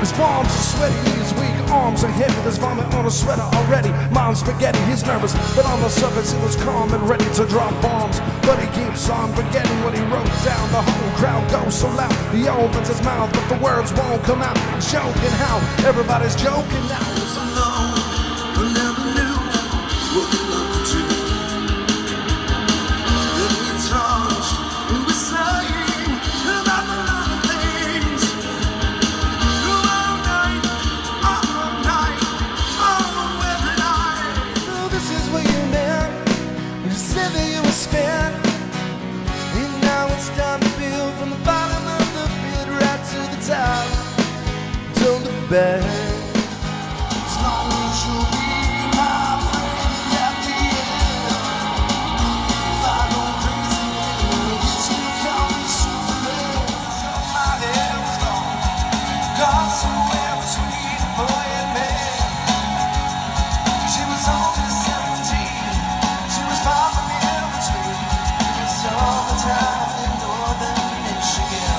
His palms are sweaty, his weak arms are heavy. There's vomit on his sweater already. Mom's spaghetti, he's nervous, but on the surface he was calm and ready to drop bombs. But he keeps on forgetting what he wrote down. The whole crowd goes so loud. He opens his mouth, but the words won't come out. Joking how everybody's joking now. I was alone, I never knew what we loved to do. Then we touched and we sang about the lot of things. All night, oh, every night. So this is what you meant, you said that you were spent. And now it's time to build from the bottom of the pit right to the top. Don't look back. As long as you'll be my friend at the end. If I go crazy, you still call me Superman. My head was gone, got somewhere between a boy and man. She was only 17, she was far from the in between. It's all the time in northern Michigan.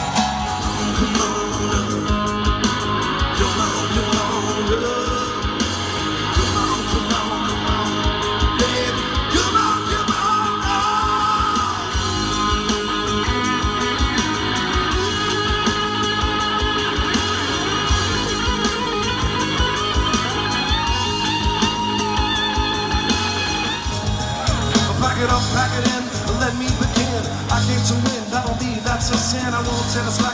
Pack it in, let me begin. I came to win, that'll be, that's a sin. I won't tell us.